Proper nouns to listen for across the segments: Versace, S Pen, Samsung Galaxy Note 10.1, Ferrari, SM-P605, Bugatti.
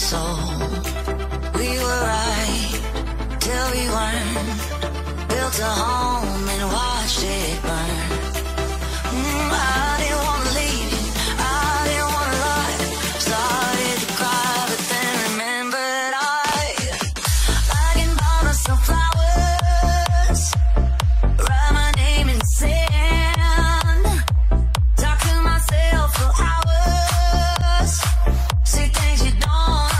soul. We were right till we weren't. Built a home and watched it burn. I didn't want to leave you, I didn't want to lie. Started to cry, but then remembered I can buy myself flowers, write my name in sand, talk to myself for hours, say things you don't understand.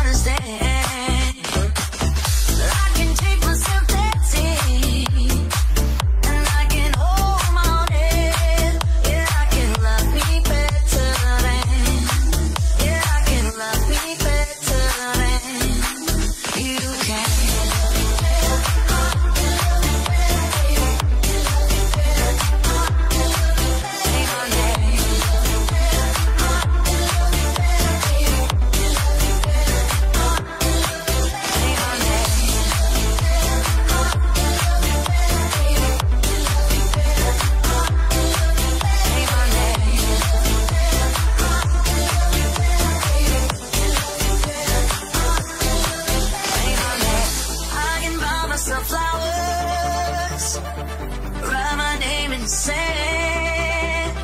Sand,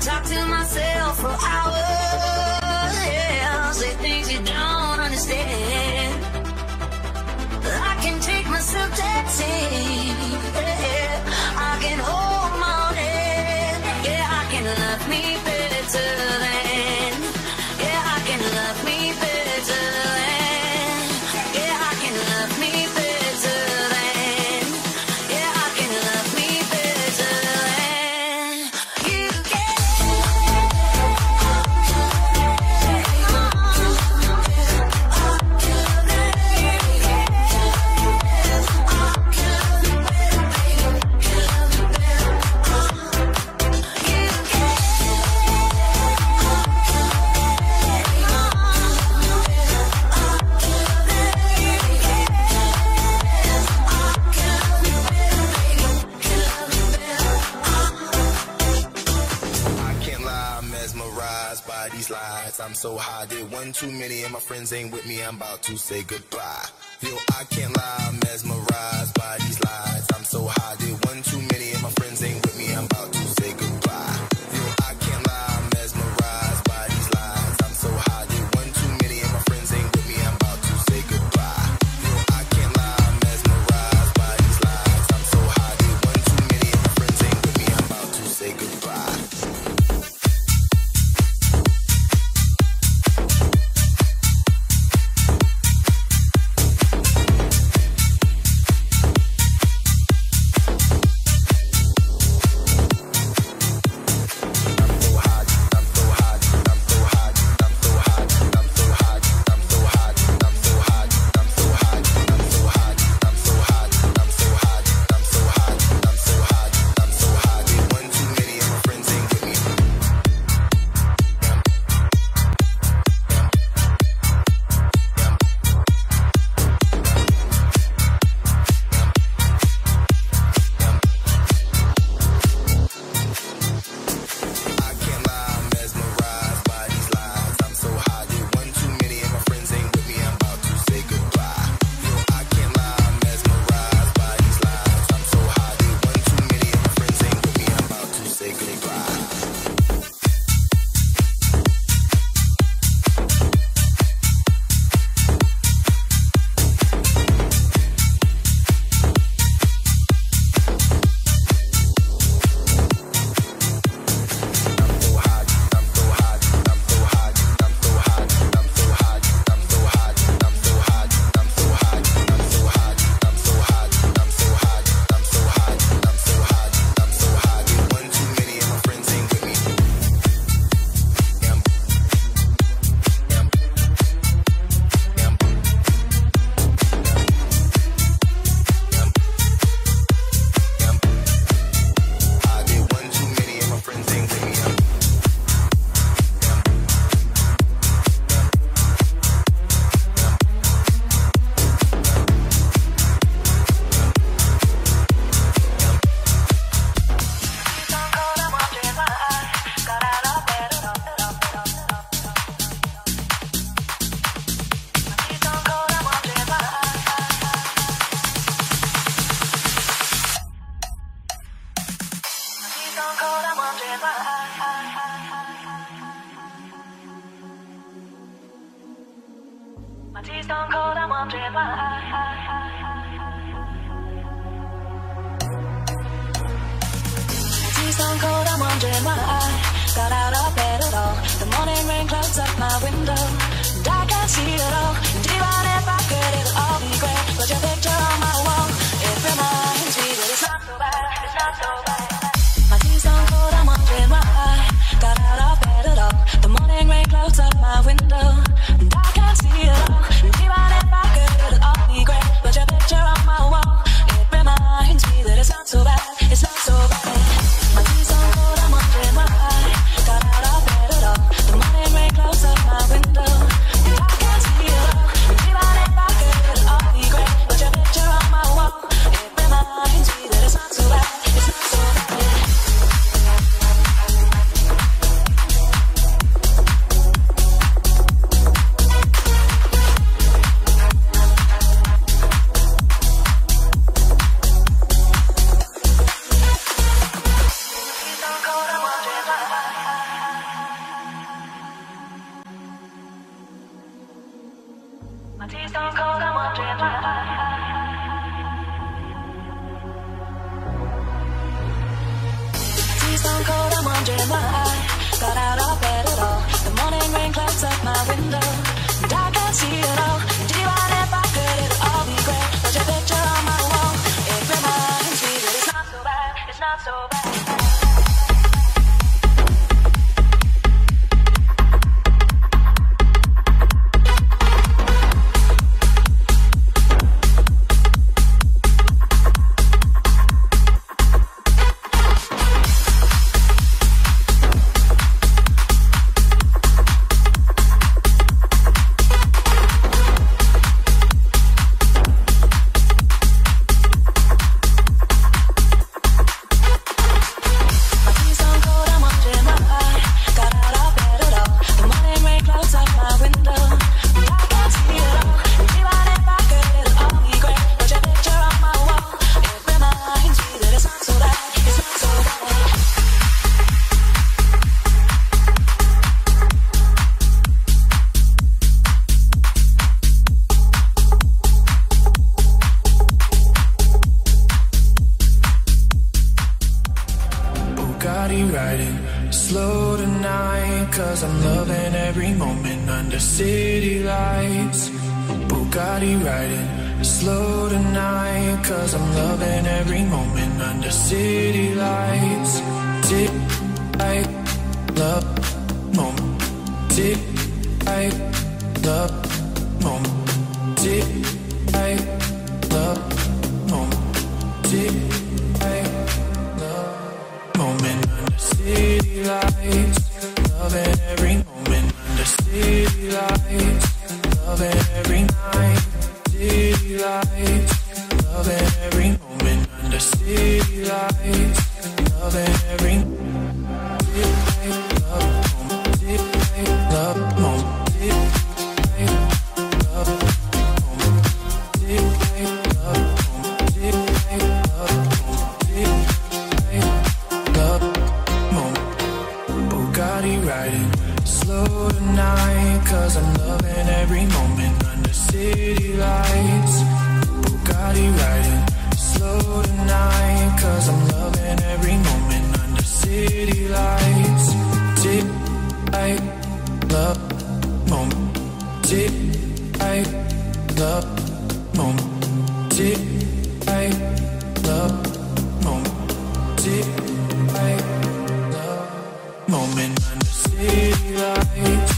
talk to myself for hours, yeah, say things you don't understand. I can take myself dancing, yeah, I can hold my own hand, yeah, I can love me better than, yeah, I can love me better than, yeah, I can love me better than, yeah, I can love me better. By these lies, I'm so high, did one too many and my friends ain't with me, I'm about to say goodbye. Yo, I can't lie, I'm mesmerized by these lies, I'm so high, did one too many and my friends ain't with me, I'm about to say goodbye. Yo, I can't lie, I'm mesmerized by these lies, I'm so high, did one too many and my friends ain't with me, I'm about to say goodbye. Yo, I can't lie, I'm mesmerized by these lies, I'm so high, did one too many and my friends ain't with me, I'm about to say goodbye. Stone cold, I'm wondering why I got out of bed at all. The morning rain clouds up my window, and I can't see it all. And even if I could, it'll all be great. Put your picture on my wall, it reminds me that it's not so bad, it's not so bad. My tea's stone cold, I'm wondering why I got out of bed at all. The morning rain clouds up my window, and I can't see it all. And even if I could, it'll all be great. Put your picture on my wall, it reminds me that it's not so bad, it's not so bad. My tea's stone cold, I'm wondering why. Tea's stone cold, I'm wondering why I got out of bed at all. The morning rain clouds up my window, and I can't see it all. Do you want if I could, it'll all be great. Put your picture on my wall, it reminds me that it's not so bad, it's not so bad. Riding slow tonight, 'cause I'm loving every moment under city lights. Bugatti riding slow tonight, 'cause I'm loving every moment under city lights. Tick, I love moment. Tick, I love moment. Tick, I love moment. Tick, I love moment. City lights, loving every moment under city lights, loving every night. City lights, loving every moment under city lights, loving every love moment, tonight, 'cause I'm loving every moment under city lights. Bugatti riding slow tonight, 'cause I'm loving every moment under city lights. Tick, I love moment. Tick, I love moment. Tick, I love moment. Tick, I love moment under city lights.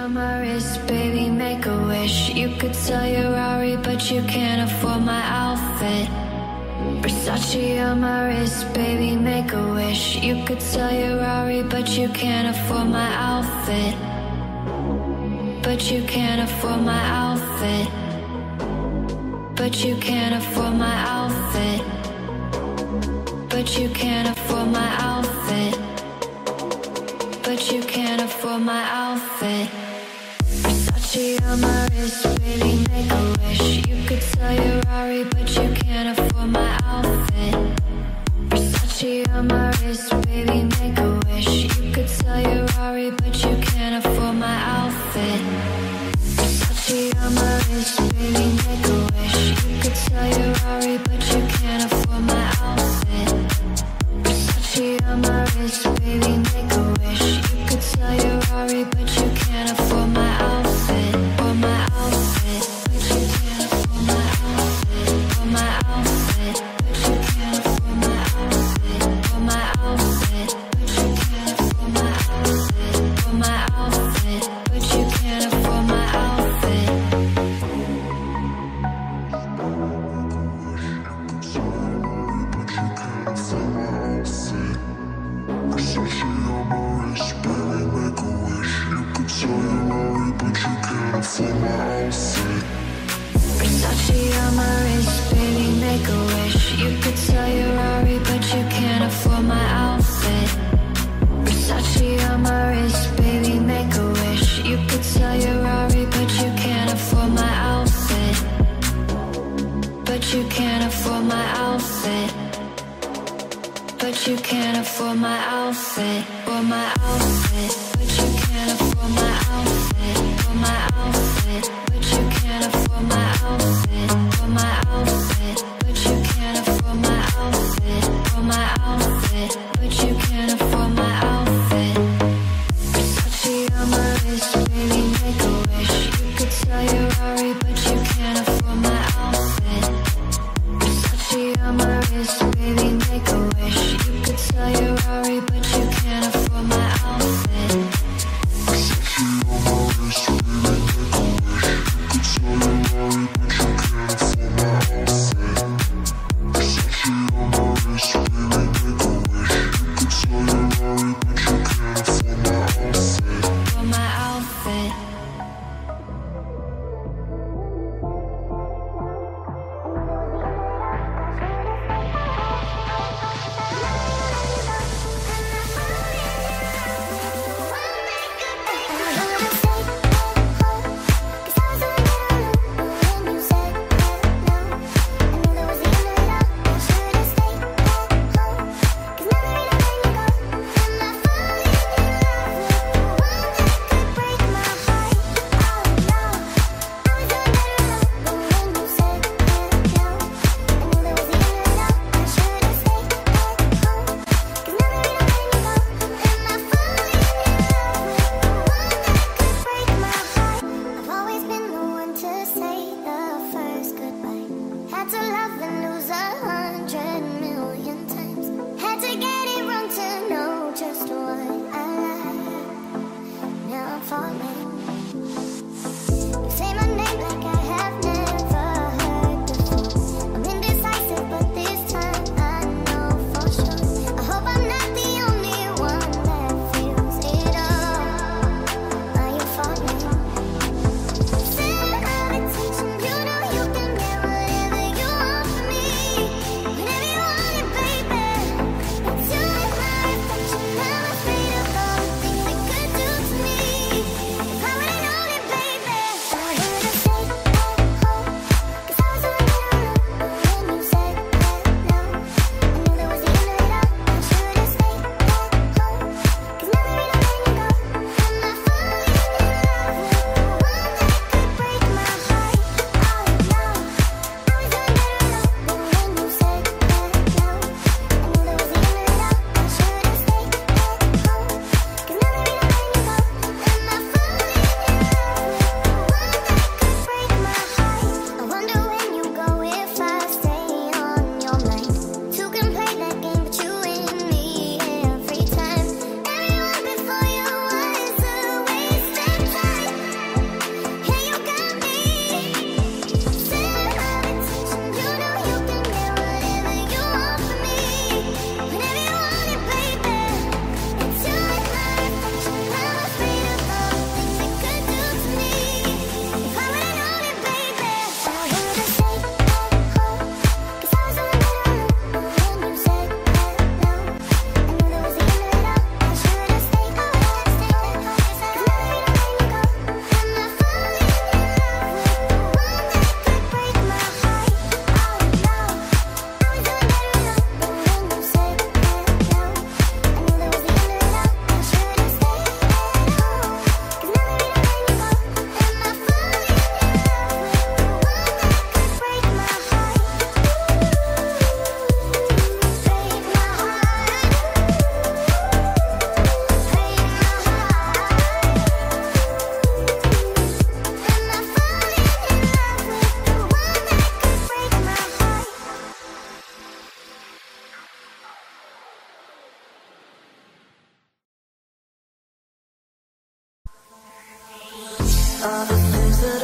on my wrist, baby, make a wish. You could sell your Ferrari, but you can't afford my outfit. Versace on my wrist, baby, make a wish. You could sell your Ferrari, but you can't afford my outfit. But you can't afford my outfit. But you can't afford my outfit. But you can't afford my outfit. But you can't afford my outfit. Versace on my wrist, baby, make a wish. You could sell your Ferrari, but you can't afford my outfit. Versace on my wrist, baby, make a wish. You could sell your Ferrari, but you can't afford my outfit. Versace on my wrist, baby, make a wish. You could sell your Ferrari, but you can't afford my outfit. Versace on my wrist, baby, make a wish. You could sell your Ferrari, but you can't afford my outfit. Or my outfit, but you can't afford my outfit. Or my outfit, but you can't afford my outfit. Or my outfit, but you can't afford my outfit. Or my outfit, but you can't afford my outfit. Versace on my wrist, baby, make a wish. You could sell your Ferrari, but you can't afford my outfit. Versace on my wrist, baby, make a wish. You could sell your Ferrari, but you can't afford my outfit. Versace on my wrist, baby, make a wish. You could sell your Ferrari, but you can't afford my outfit. But you can't afford my outfit. But you can't afford my outfit, or my outfit. But you can't afford my outfit, or my outfit. But you can't afford my outfit, or my outfit. But you can't afford my outfit, or my outfit. But you can't afford my outfit. Versace on my wrist, baby, make a wish. You could sell your Ferrari, but you can't afford my outfit. Versace on my wrist, baby, make a wish. Sell your Ferrari, but you can't afford my outfit. Versace on my wrist, baby, make a wish. You could sell your Ferrari, but you can't afford my outfit. All the things that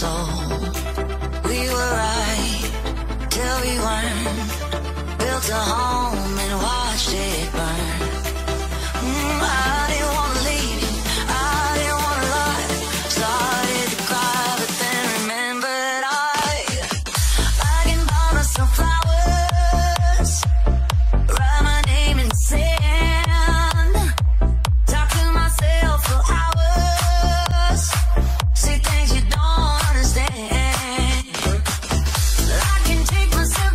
soul. We were right till we weren't. Built a home and watched it burn. I didn't want to leave you, I didn't want to lie. Started to cry, but then remembered I can buy myself flowers, write my name in sand, talk to myself for hours, say things you don't understand. I can take myself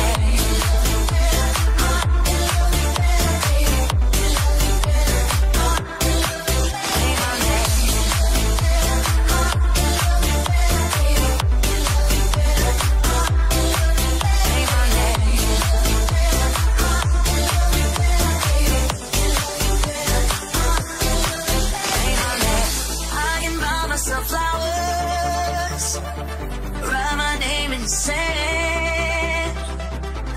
dancing, and I can hold my own head. Yeah, I can love me better than. Yeah, I can love me better than you can. Flowers, write my name in sand,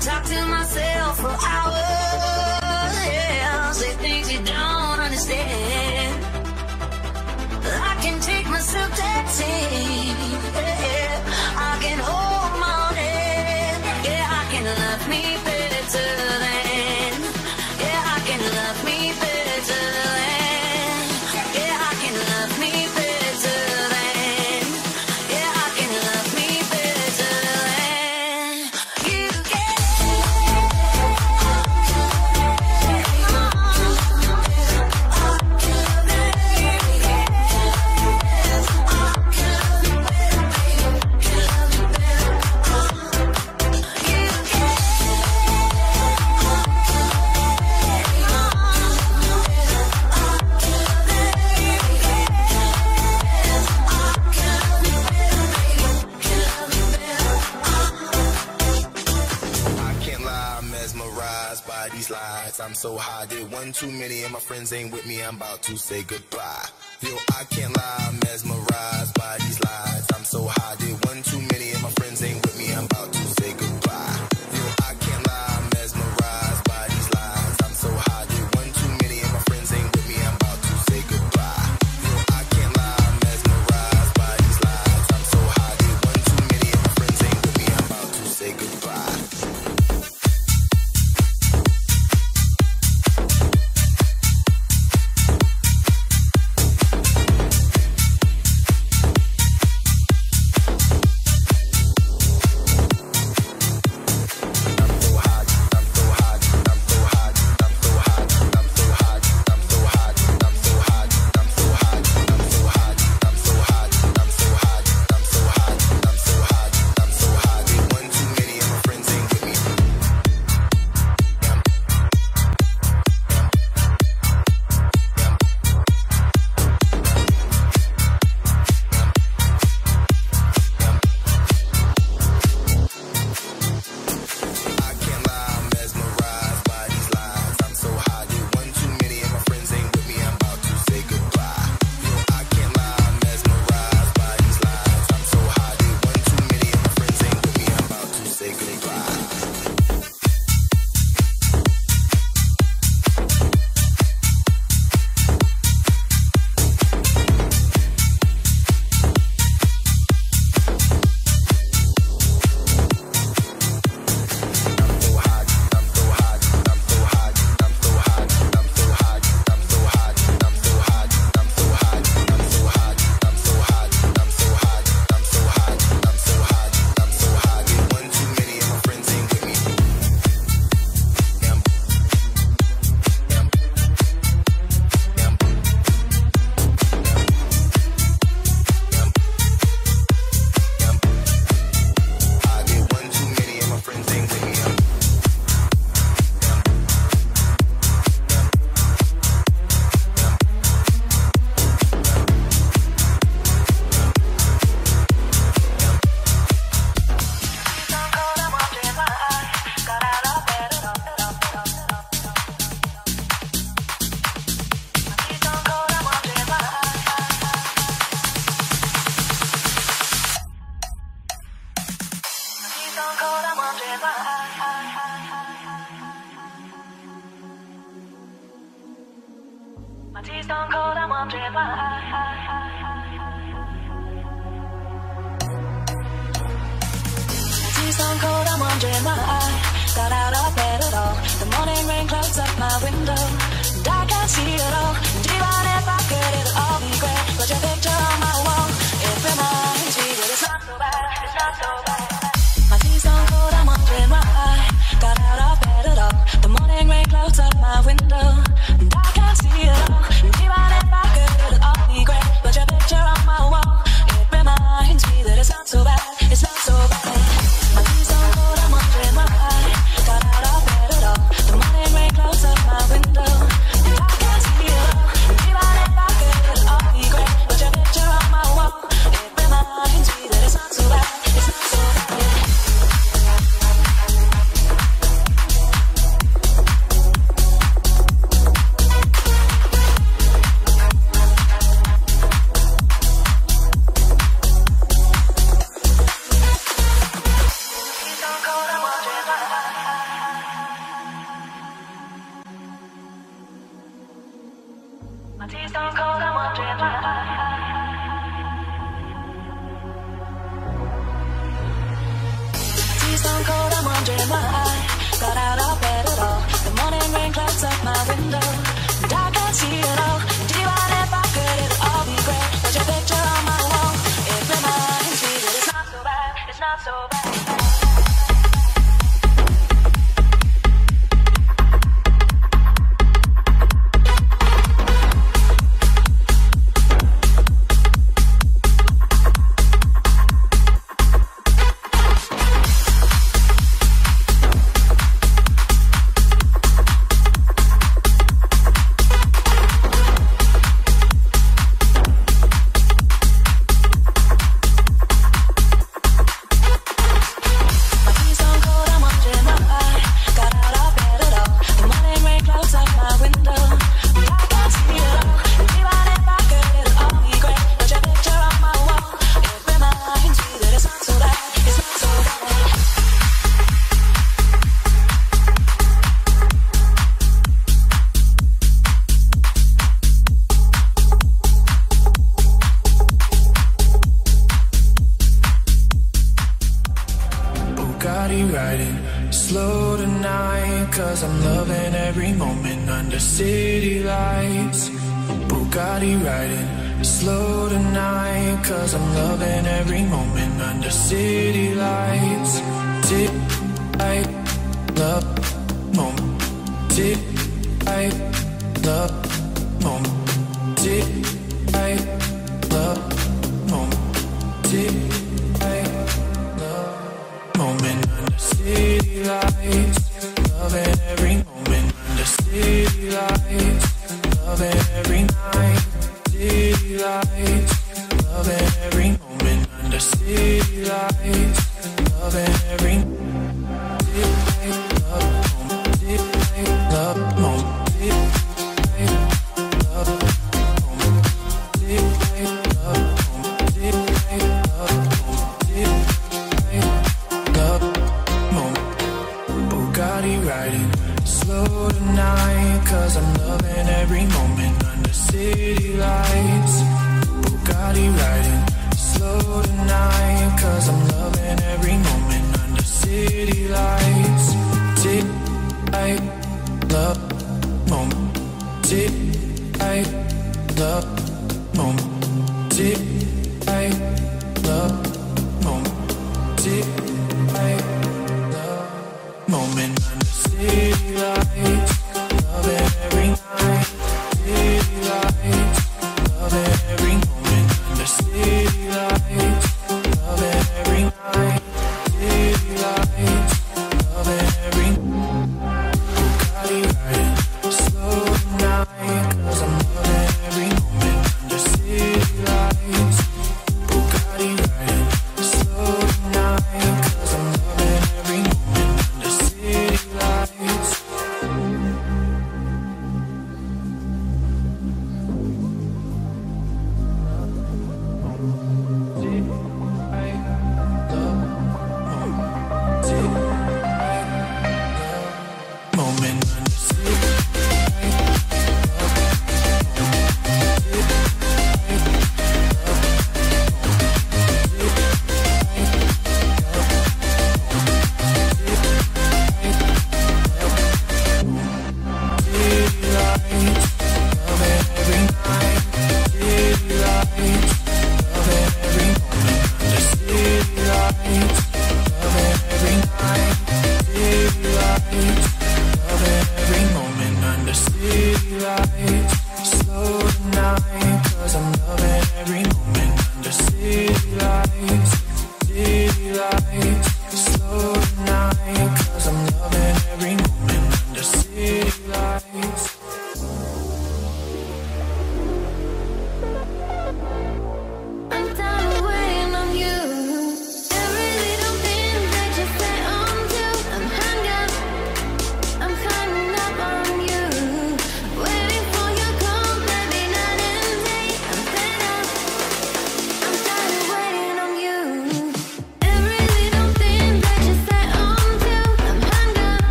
talk to myself for hours, yeah, say things you don't understand. I can take myself dancing, yeah, I can hold my own head, yeah, I can love me better than, yeah, I can love me better than, yeah, I can love me better. By these lies, I'm so high, did one too many and my friends ain't with me, I'm about to say goodbye. Yo, I can't lie, I'm mesmerized by these lies, I'm so high, did one too many and my friends ain't with me, I'm about to say goodbye. Yo, I can't lie, I'm mesmerized by these lies, I'm so high, did one too many and my friends ain't with me, I'm about to say goodbye. Yo, I can't lie, I'm mesmerized by these lies, I'm so high, did one too many and my friends ain't with me, I'm about to say goodbye. My tea's gone cold, I'm warm, drip My tea's gone cold, I'm warm, drip Got out of bed at all. The morning rain clouds up my window, and I can't see it all. And even if I could, it'll all be great. Put your picture on my wall. It reminds me that it's not so bad. It's not so bad. My tea's gone cold, I'm wondering why I got out of bed at all. The morning rain clouds up my window, and I can't see it all. And even if I could, it'll all be great. Put your picture on my wall. It reminds me that it's not so bad. It's not so bad. My tea's gone cold, I'm wondering why I got out of bed at all. The morning rain clouds up my window, and I can't see it all. And even if I could, it'll all be great. Put your picture on my wall. It reminds me that it's not so bad. It's not so bad.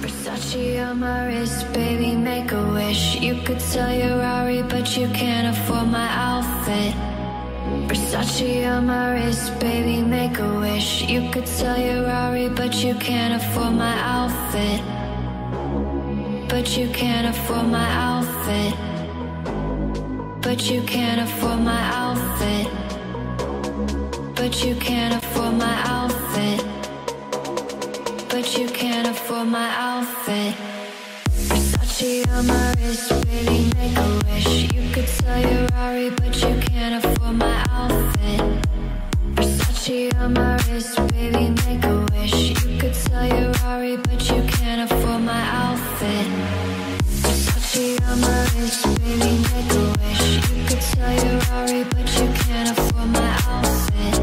Versace on my wrist, baby, make a wish. You could sell your Ferrari, but you can't afford my outfit. Versace on my wrist, baby, make a wish. You could sell your Ferrari, but you can't afford my outfit. But you can't afford my outfit. But you can't afford my outfit. But you can't afford my outfit. But you can't afford my outfit. Versace on my wrist, really make a wish. You could sell your Ferrari, but you can't afford my outfit. Versace on my wrist, really make a wish. You could sell your Ferrari, but you can't afford my outfit. Versace on my wrist, really make a wish. You could sell your Ferrari, but you can't afford my outfit.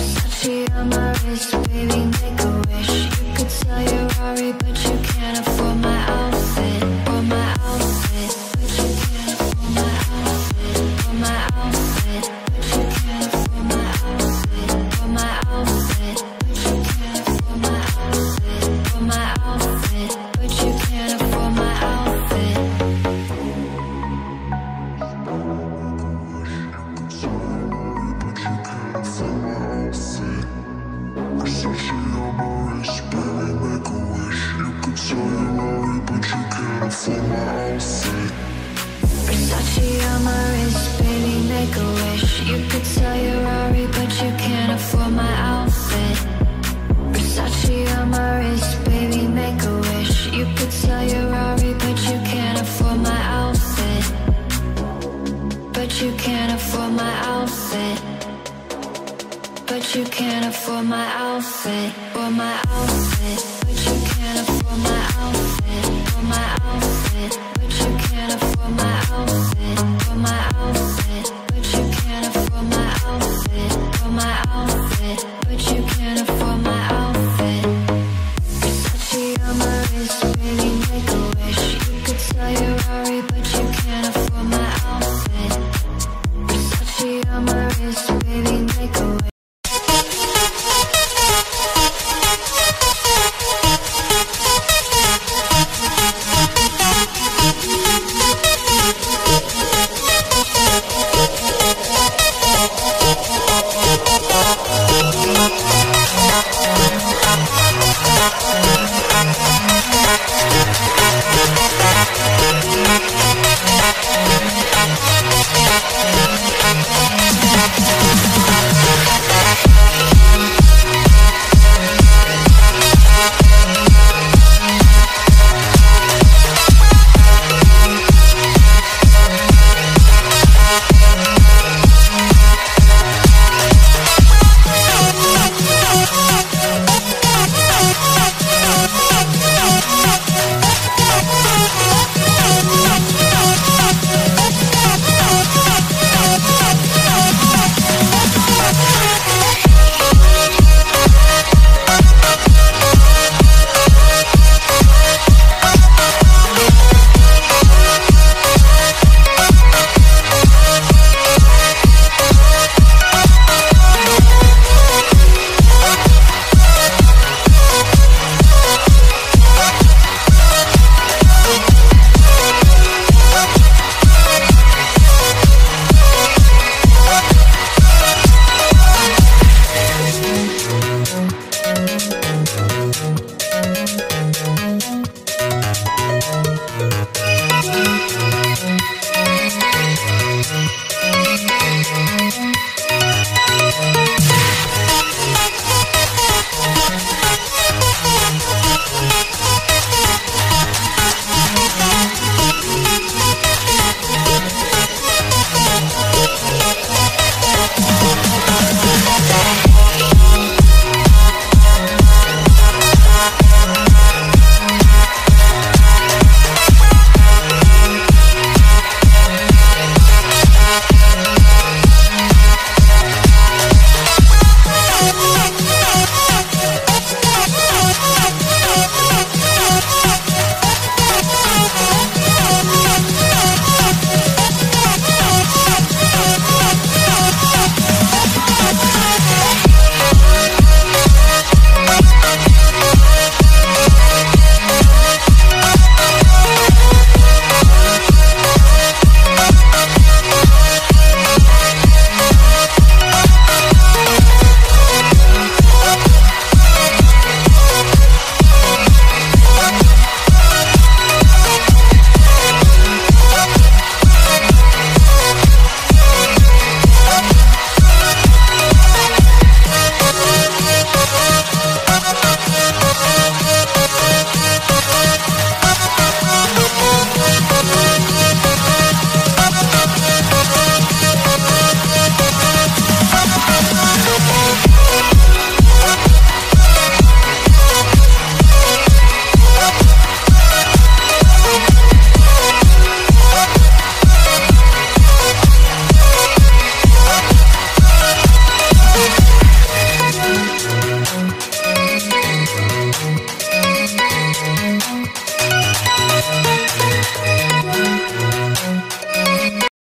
Versace on my wrist, really make a wish. Sell your Ferrari, but you can't afford my outfit, or my outfit, but you can't afford my outfit, or my outfit, but you can't afford my outfit, or my outfit, but you can't afford my outfit, or my outfit, but you can't afford my outfit. Versace on my wrist, baby, make a wish. You could sell your Ferrari, but you can't afford my outfit. Versace on my wrist, baby, make a wish. You could sell your Ferrari, but you can't afford my outfit. But you can't afford my outfit. But you can't afford my outfit, or my outfit. But you can't afford my outfit, or my outfit. But you can't afford my outfit, or my outfit. But you can't afford my outfit.